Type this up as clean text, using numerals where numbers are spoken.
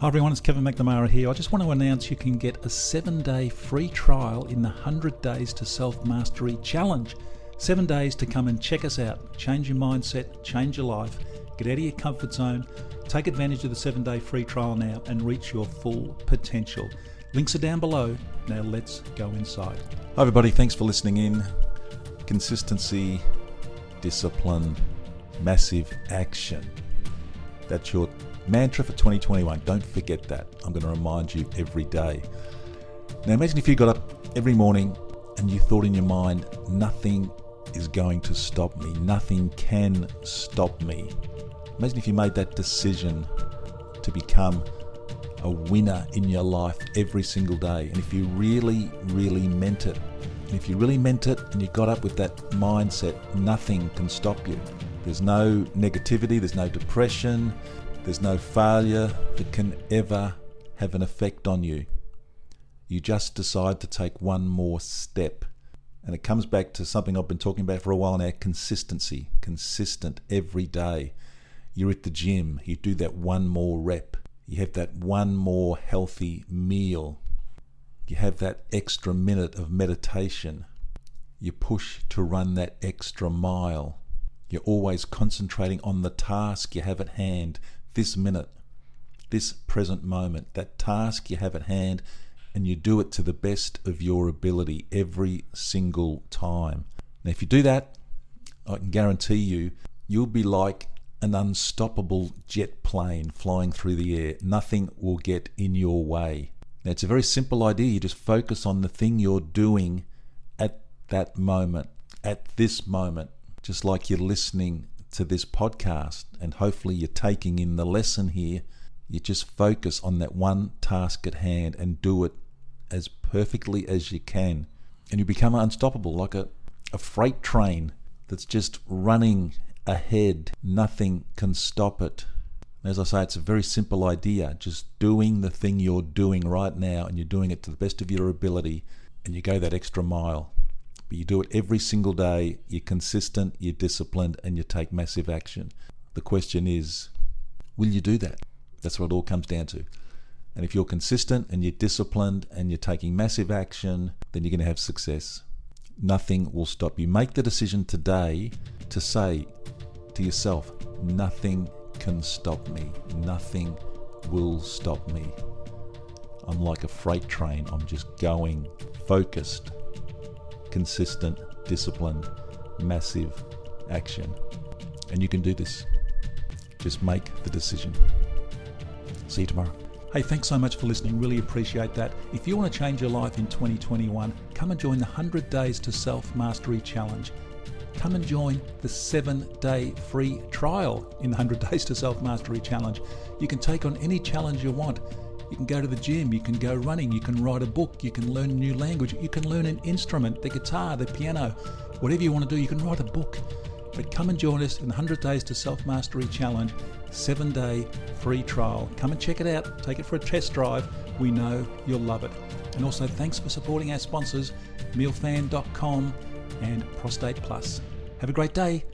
Hi everyone, it's Kevin McNamara here. I just want to announce you can get a 7-day free trial in the 100 Days to Self Mastery Challenge. 7 days to come and check us out, change your mindset, change your life, get out of your comfort zone, take advantage of the 7-day free trial now and reach your full potential. Links are down below. Now let's go inside. Hi everybody, thanks for listening in. Consistency, discipline, massive action. That's your mantra for 2021. Don't forget that. I'm going to remind you every day. Now imagine if you got up every morning and you thought in your mind, nothing is going to stop me. Nothing can stop me. Imagine if you made that decision to become a winner in your life every single day. And if you really, really meant it. And if you really meant it and you got up with that mindset, nothing can stop you. There's no negativity, there's no depression, there's no failure that can ever have an effect on you. You just decide to take one more step. And it comes back to something I've been talking about for a while now, consistency. Consistent every day. You're at the gym, you do that one more rep. You have that one more healthy meal. You have that extra minute of meditation. You push to run that extra mile. You're always concentrating on the task you have at hand, this minute, this present moment, that task you have at hand, and you do it to the best of your ability every single time. Now, if you do that, I can guarantee you, you'll be like an unstoppable jet plane flying through the air. Nothing will get in your way. Now, it's a very simple idea. You just focus on the thing you're doing at that moment, at this moment. Just like you're listening to this podcast and hopefully you're taking in the lesson here, you just focus on that one task at hand and do it as perfectly as you can. And you become unstoppable, like a freight train that's just running ahead. Nothing can stop it. And as I say, it's a very simple idea. Just doing the thing you're doing right now and you're doing it to the best of your ability and you go that extra mile. But you do it every single day, you're consistent, you're disciplined, and you take massive action. The question is, will you do that? That's what it all comes down to. And if you're consistent and you're disciplined and you're taking massive action, then you're going to have success. Nothing will stop you. Make the decision today to say to yourself, nothing can stop me. Nothing will stop me. I'm like a freight train. I'm just going focused. Consistent, disciplined, massive action. And you can do this. Just make the decision. See you tomorrow. Hey, thanks so much for listening. Really appreciate that. If you want to change your life in 2021, come and join the 100 Days to Self Mastery Challenge. Come and join the 7-day free trial in the 100 Days to Self Mastery Challenge. You can take on any challenge you want. You can go to the gym, you can go running, you can write a book, you can learn a new language, you can learn an instrument, the guitar, the piano, whatever you want to do, you can write a book. But come and join us in the 100 Days to Self Mastery Challenge, 7-day free trial. Come and check it out, take it for a test drive. We know you'll love it. And also thanks for supporting our sponsors, Mealfan.com and Prostate Plus. Have a great day.